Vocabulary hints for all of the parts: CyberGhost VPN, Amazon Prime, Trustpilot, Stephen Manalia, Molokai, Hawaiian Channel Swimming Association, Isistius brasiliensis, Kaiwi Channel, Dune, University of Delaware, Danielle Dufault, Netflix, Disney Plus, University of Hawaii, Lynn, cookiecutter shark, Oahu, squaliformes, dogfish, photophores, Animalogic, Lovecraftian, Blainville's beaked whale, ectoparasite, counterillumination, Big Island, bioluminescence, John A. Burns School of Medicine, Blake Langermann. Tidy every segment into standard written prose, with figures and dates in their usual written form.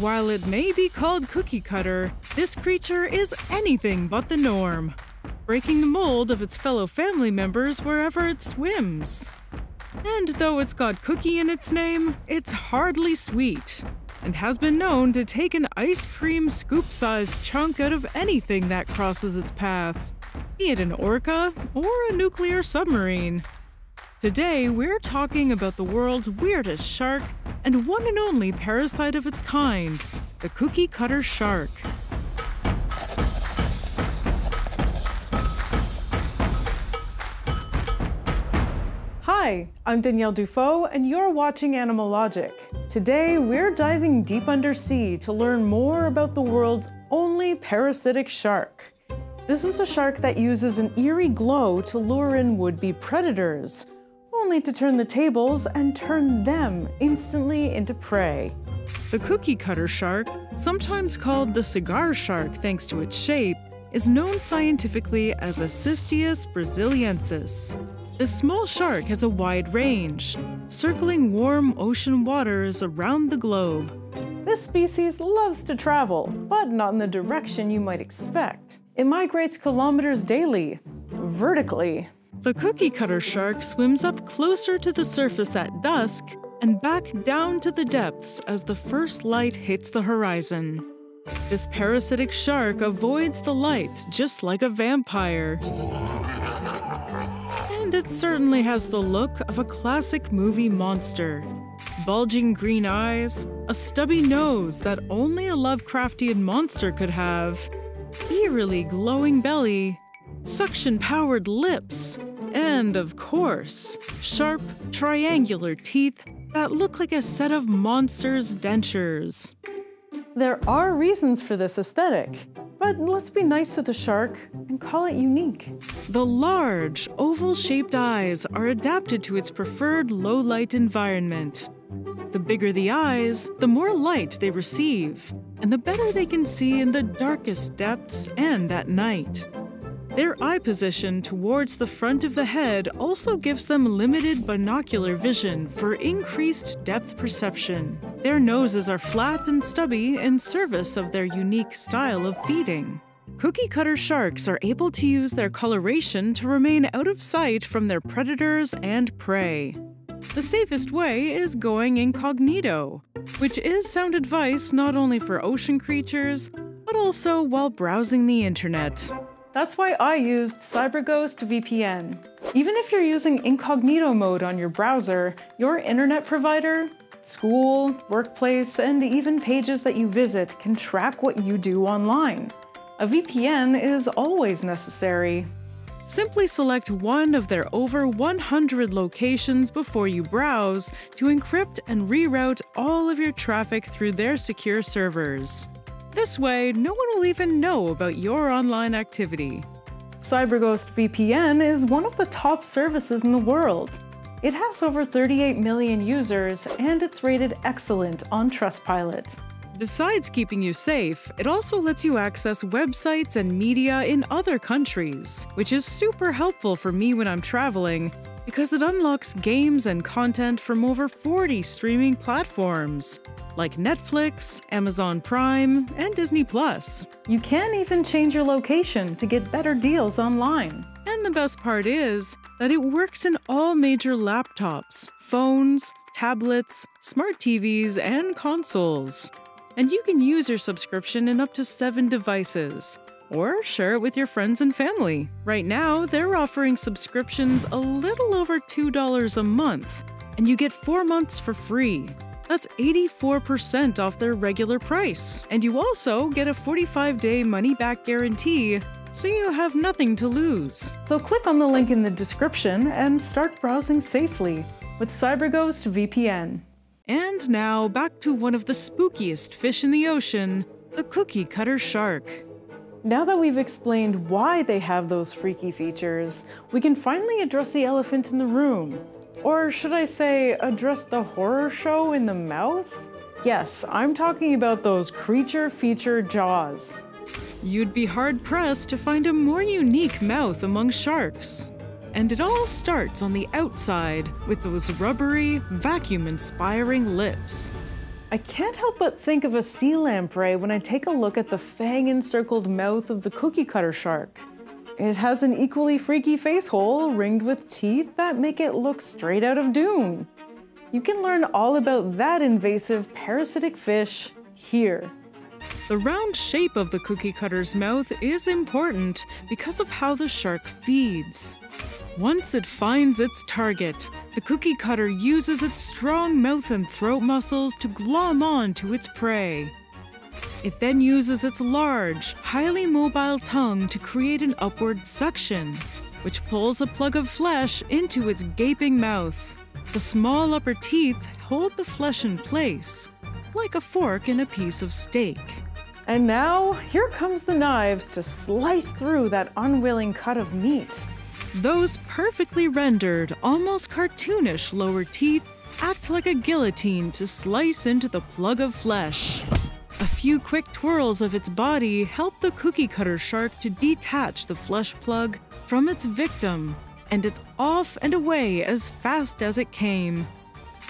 While it may be called cookie cutter, this creature is anything but the norm, breaking the mold of its fellow family members wherever it swims. And though it's got cookie in its name, it's hardly sweet, and has been known to take an ice cream scoop-sized chunk out of anything that crosses its path, be it an orca or a nuclear submarine. Today, we're talking about the world's weirdest shark and one and only parasite of its kind, the cookie-cutter shark. Hi, I'm Danielle Dufault, and you're watching Animalogic. Today, we're diving deep undersea to learn more about the world's only parasitic shark. This is a shark that uses an eerie glow to lure in would-be predators, only to turn the tables and turn them instantly into prey. The cookie-cutter shark, sometimes called the cigar shark thanks to its shape, is known scientifically as Isistius brasiliensis. This small shark has a wide range, circling warm ocean waters around the globe. This species loves to travel, but not in the direction you might expect. It migrates kilometers daily, vertically. The cookie-cutter shark swims up closer to the surface at dusk and back down to the depths as the first light hits the horizon. This parasitic shark avoids the light just like a vampire. And it certainly has the look of a classic movie monster. Bulging green eyes, a stubby nose that only a Lovecraftian monster could have, eerily glowing belly, suction-powered lips, and, of course, sharp, triangular teeth that look like a set of monsters' dentures. There are reasons for this aesthetic, but let's be nice to the shark and call it unique. The large, oval-shaped eyes are adapted to its preferred low-light environment. The bigger the eyes, the more light they receive, and the better they can see in the darkest depths and at night. Their eye position towards the front of the head also gives them limited binocular vision for increased depth perception. Their noses are flat and stubby in service of their unique style of feeding. Cookie-cutter sharks are able to use their coloration to remain out of sight from their predators and prey. The safest way is going incognito, which is sound advice not only for ocean creatures, but also while browsing the internet. That's why I used CyberGhost VPN. Even if you're using incognito mode on your browser, your internet provider, school, workplace, and even pages that you visit can track what you do online. A VPN is always necessary. Simply select one of their over 100 locations before you browse to encrypt and reroute all of your traffic through their secure servers. This way, no one will even know about your online activity. CyberGhost VPN is one of the top services in the world. It has over 38 million users and it's rated excellent on Trustpilot. Besides keeping you safe, it also lets you access websites and media in other countries, which is super helpful for me when I'm traveling because it unlocks games and content from over 40 streaming platforms like Netflix, Amazon Prime, and Disney Plus. You can even change your location to get better deals online. And the best part is that it works in all major laptops, phones, tablets, smart TVs, and consoles. And you can use your subscription in up to 7 devices, or share it with your friends and family. Right now, they're offering subscriptions a little over $2 a month, and you get 4 months for free. That's 84% off their regular price. And you also get a 45-day money-back guarantee, so you have nothing to lose. So click on the link in the description and start browsing safely with CyberGhost VPN. And now, back to one of the spookiest fish in the ocean, the cookie-cutter shark. Now that we've explained why they have those freaky features, we can finally address the elephant in the room. Or should I say, address the horror show in the mouth? Yes, I'm talking about those creature feature jaws. You'd be hard-pressed to find a more unique mouth among sharks. And it all starts on the outside with those rubbery, vacuum-inspiring lips. I can't help but think of a sea lamprey when I take a look at the fang-encircled mouth of the cookie-cutter shark. It has an equally freaky face hole ringed with teeth that make it look straight out of Dune. You can learn all about that invasive parasitic fish here. The round shape of the cookie-cutter's mouth is important because of how the shark feeds. Once it finds its target, the cookie-cutter uses its strong mouth and throat muscles to glom on to its prey. It then uses its large, highly mobile tongue to create an upward suction, which pulls a plug of flesh into its gaping mouth. The small upper teeth hold the flesh in place, like a fork in a piece of steak. And now, here comes the knives to slice through that unwilling cut of meat. Those perfectly rendered, almost cartoonish lower teeth act like a guillotine to slice into the plug of flesh. A few quick twirls of its body help the cookie-cutter shark to detach the flesh plug from its victim, and it's off and away as fast as it came.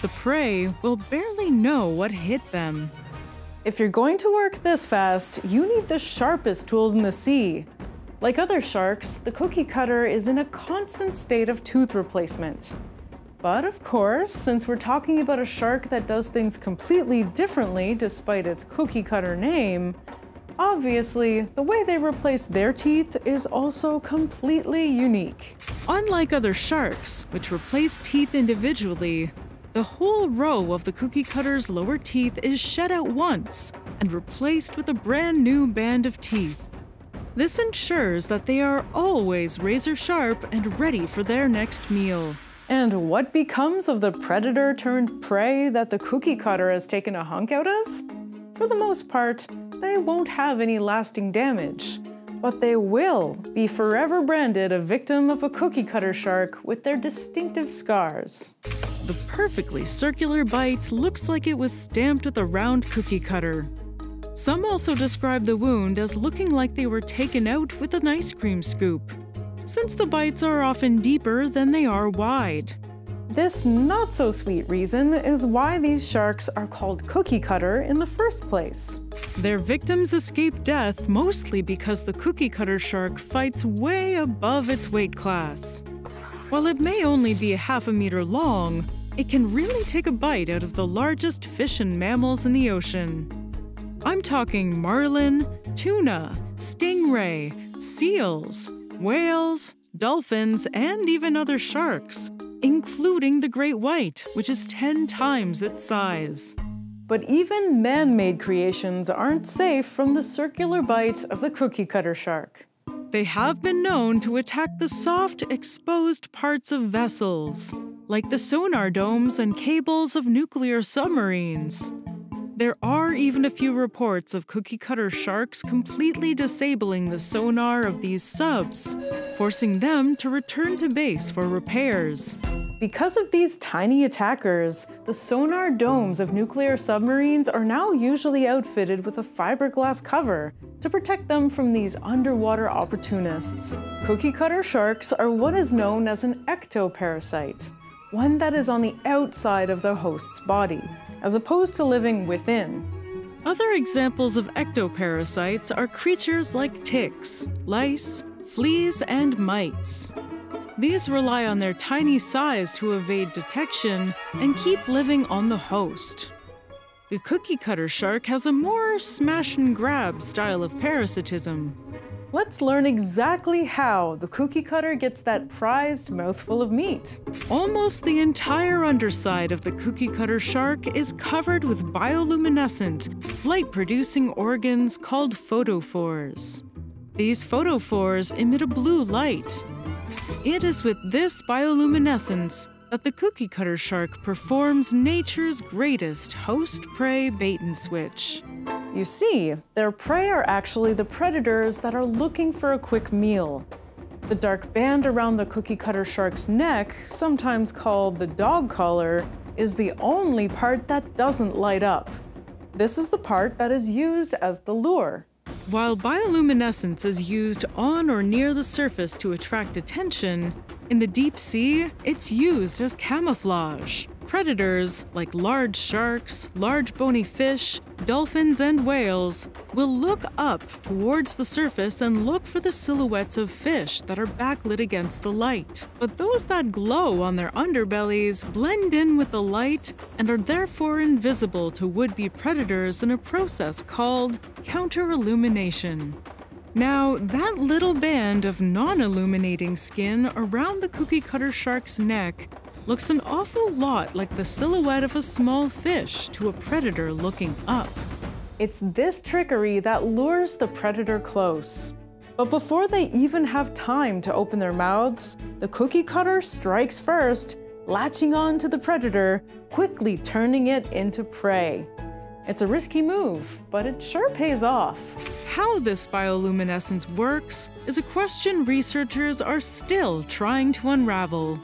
The prey will barely know what hit them. If you're going to work this fast, you need the sharpest tools in the sea. Like other sharks, the cookie-cutter is in a constant state of tooth replacement. But of course, since we're talking about a shark that does things completely differently despite its cookie-cutter name, obviously, the way they replace their teeth is also completely unique. Unlike other sharks, which replace teeth individually, the whole row of the cookie-cutter's lower teeth is shed out once and replaced with a brand new band of teeth. This ensures that they are always razor sharp and ready for their next meal. And what becomes of the predator turned prey that the cookie-cutter has taken a hunk out of? For the most part, they won't have any lasting damage, but they will be forever branded a victim of a cookie-cutter shark with their distinctive scars. The perfectly circular bite looks like it was stamped with a round cookie cutter. Some also describe the wound as looking like they were taken out with an ice cream scoop, since the bites are often deeper than they are wide. This not-so-sweet reason is why these sharks are called cookie cutter in the first place. Their victims escape death mostly because the cookie cutter shark fights way above its weight class. While it may only be ½ meter long, it can really take a bite out of the largest fish and mammals in the ocean. I'm talking marlin, tuna, stingray, seals, whales, dolphins, and even other sharks, including the great white, which is 10 times its size. But even man-made creations aren't safe from the circular bite of the cookie-cutter shark. They have been known to attack the soft, exposed parts of vessels, like the sonar domes and cables of nuclear submarines. There are even a few reports of cookie-cutter sharks completely disabling the sonar of these subs, forcing them to return to base for repairs. Because of these tiny attackers, the sonar domes of nuclear submarines are now usually outfitted with a fiberglass cover to protect them from these underwater opportunists. Cookie-cutter sharks are what is known as an ectoparasite, one that is on the outside of the host's body, as opposed to living within. Other examples of ectoparasites are creatures like ticks, lice, fleas, and mites. These rely on their tiny size to evade detection and keep living on the host. The cookie-cutter shark has a more smash-and-grab style of parasitism. Let's learn exactly how the cookie-cutter gets that prized mouthful of meat. Almost the entire underside of the cookie-cutter shark is covered with bioluminescent, light-producing organs called photophores. These photophores emit a blue light. It is with this bioluminescence that the cookie-cutter shark performs nature's greatest host-prey bait-and-switch. You see, their prey are actually the predators that are looking for a quick meal. The dark band around the cookie-cutter shark's neck, sometimes called the dog collar, is the only part that doesn't light up. This is the part that is used as the lure. While bioluminescence is used on or near the surface to attract attention, in the deep sea, it's used as camouflage, predators, like large sharks, large bony fish, dolphins, and whales, will look up towards the surface and look for the silhouettes of fish that are backlit against the light. But those that glow on their underbellies blend in with the light and are therefore invisible to would-be predators in a process called counterillumination. Now, that little band of non-illuminating skin around the cookiecutter shark's neck looks an awful lot like the silhouette of a small fish to a predator looking up. It's this trickery that lures the predator close. But before they even have time to open their mouths, the cookiecutter strikes first, latching on to the predator, quickly turning it into prey. It's a risky move, but it sure pays off. How this bioluminescence works is a question researchers are still trying to unravel.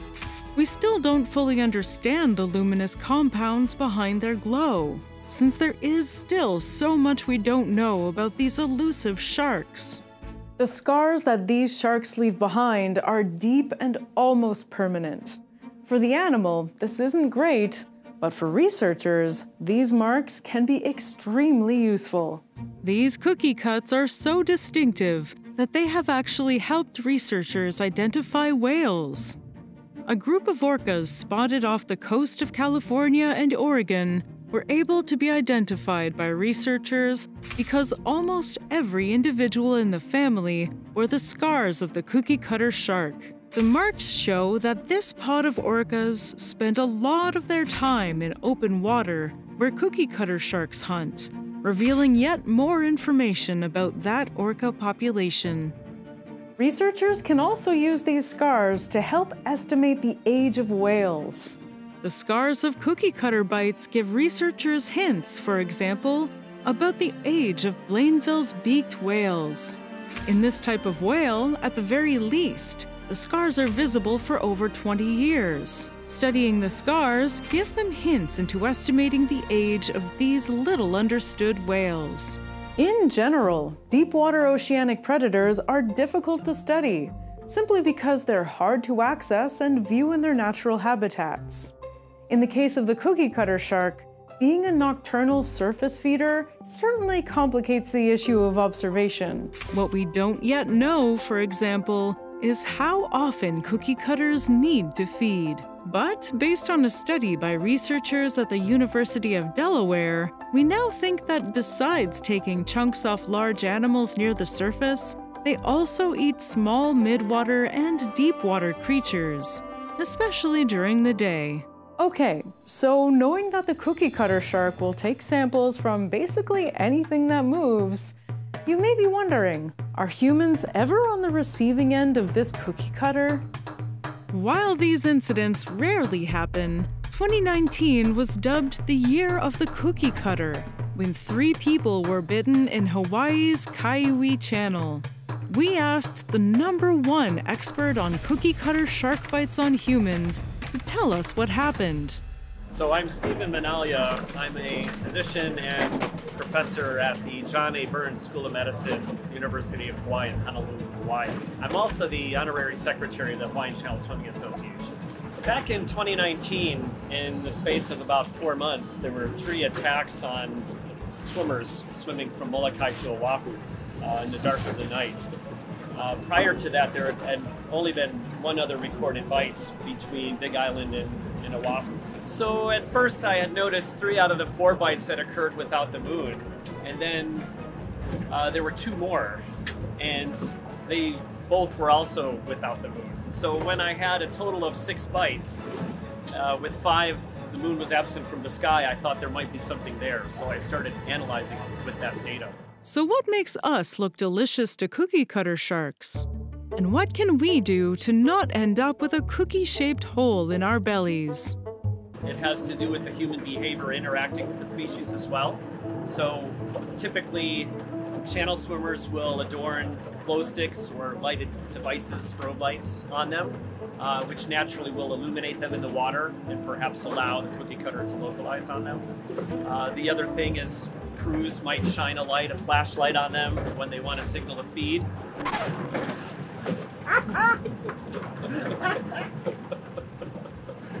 We still don't fully understand the luminous compounds behind their glow, since there is still so much we don't know about these elusive sharks. The scars that these sharks leave behind are deep and almost permanent. For the animal, this isn't great, but for researchers, these marks can be extremely useful. These cookie cuts are so distinctive that they have actually helped researchers identify whales. A group of orcas spotted off the coast of California and Oregon were able to be identified by researchers because almost every individual in the family wore the scars of the cookiecutter shark. The marks show that this pod of orcas spent a lot of their time in open water where cookiecutter sharks hunt, revealing yet more information about that orca population. Researchers can also use these scars to help estimate the age of whales. The scars of cookiecutter bites give researchers hints, for example, about the age of Blainville's beaked whales. In this type of whale, at the very least, the scars are visible for over 20 years. Studying the scars gives them hints into estimating the age of these little understood whales. In general, deepwater oceanic predators are difficult to study, simply because they're hard to access and view in their natural habitats. In the case of the cookiecutter shark, being a nocturnal surface feeder certainly complicates the issue of observation. What we don't yet know, for example, is how often cookiecutters need to feed. But based on a study by researchers at the University of Delaware, we now think that besides taking chunks off large animals near the surface, they also eat small midwater and deepwater creatures, especially during the day. Okay, so knowing that the cookiecutter shark will take samples from basically anything that moves, you may be wondering, are humans ever on the receiving end of this cookiecutter? While these incidents rarely happen, 2019 was dubbed the year of the cookiecutter, when 3 people were bitten in Hawaii's Kaiwi Channel. We asked the #1 expert on cookiecutter shark bites on humans to tell us what happened. So I'm Stephen Manalia. I'm a physician and professor at the John A. Burns School of Medicine, University of Hawaii in Honolulu, Hawaii. I'm also the honorary secretary of the Hawaiian Channel Swimming Association. Back in 2019, in the space of about 4 months, there were 3 attacks on swimmers swimming from Molokai to Oahu in the dark of the night. Prior to that, there had only been 1 other recorded bite between Big Island and Oahu. So at first I had noticed 3 out of the 4 bites that occurred without the moon, and then there were 2 more, and they both were also without the moon. So when I had a total of 6 bites, with 5 the moon was absent from the sky, I thought there might be something there, so I started analyzing with that data. So what makes us look delicious to cookiecutter sharks? And what can we do to not end up with a cookie-shaped hole in our bellies? It has to do with the human behavior interacting with the species as well. So typically, channel swimmers will adorn glow sticks or lighted devices, strobe lights on them, which naturally will illuminate them in the water and perhaps allow the cookiecutter to localize on them. The other thing is crews might shine a flashlight on them when they want to signal a feed.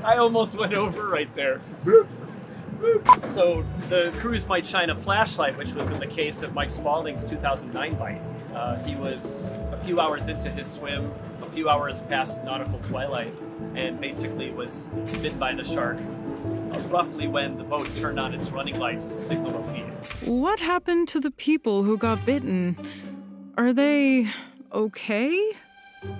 I almost went over right there. So the crews might shine a flashlight, which was in the case of Mike Spaulding's 2009 bite. He was a few hours into his swim, a few hours past nautical twilight, and basically was bitten by the shark roughly when the boat turned on its running lights to signal a feed. What happened to the people who got bitten? Are they okay?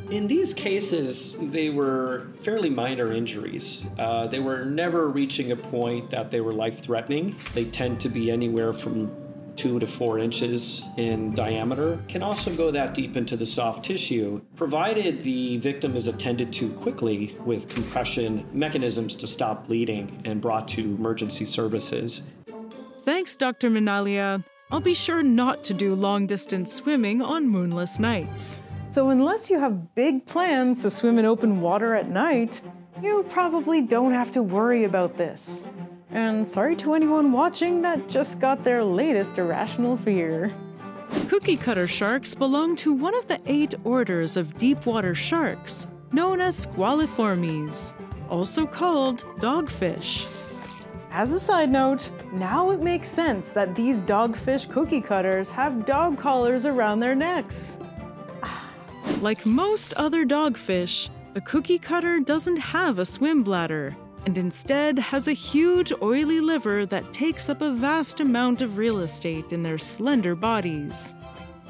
In these cases, they were fairly minor injuries. They were never reaching a point that they were life-threatening. They tend to be anywhere from 2 to 4 inches in diameter. Can also go that deep into the soft tissue, provided the victim is attended to quickly with compression mechanisms to stop bleeding and brought to emergency services. Thanks, Dr. Manalia. I'll be sure not to do long-distance swimming on moonless nights. So unless you have big plans to swim in open water at night, you probably don't have to worry about this. And sorry to anyone watching that just got their latest irrational fear. Cookie-cutter sharks belong to one of the 8 orders of deep-water sharks, known as squaliformes, also called dogfish. As a side note, now it makes sense that these dogfish cookie-cutters have dog collars around their necks. Like most other dogfish, the cookie cutter doesn't have a swim bladder, and instead has a huge oily liver that takes up a vast amount of real estate in their slender bodies.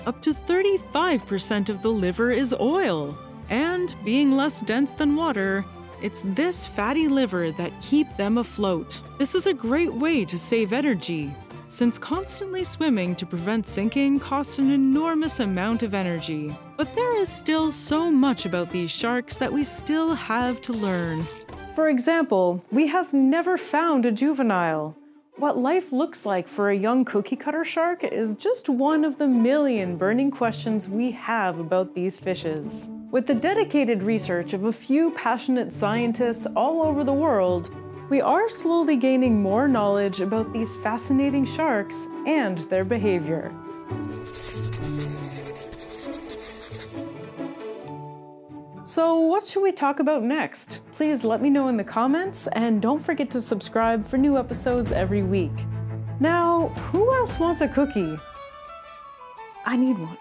Up to 35% of the liver is oil, and being less dense than water, it's this fatty liver that keeps them afloat. This is a great way to save energy, since constantly swimming to prevent sinking costs an enormous amount of energy. But there is still so much about these sharks that we still have to learn. For example, we have never found a juvenile. What life looks like for a young cookie-cutter shark is just one of the million burning questions we have about these fishes. With the dedicated research of a few passionate scientists all over the world, we are slowly gaining more knowledge about these fascinating sharks and their behavior. So what should we talk about next? Please let me know in the comments, and don't forget to subscribe for new episodes every week. Now, who else wants a cookie? I need one.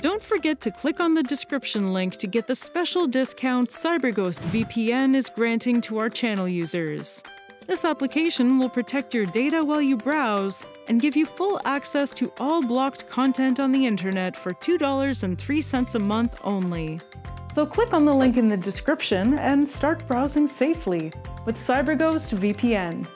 Don't forget to click on the description link to get the special discount CyberGhost VPN is granting to our channel users. This application will protect your data while you browse and give you full access to all blocked content on the internet for $2.03 a month only. So click on the link in the description and start browsing safely with CyberGhost VPN.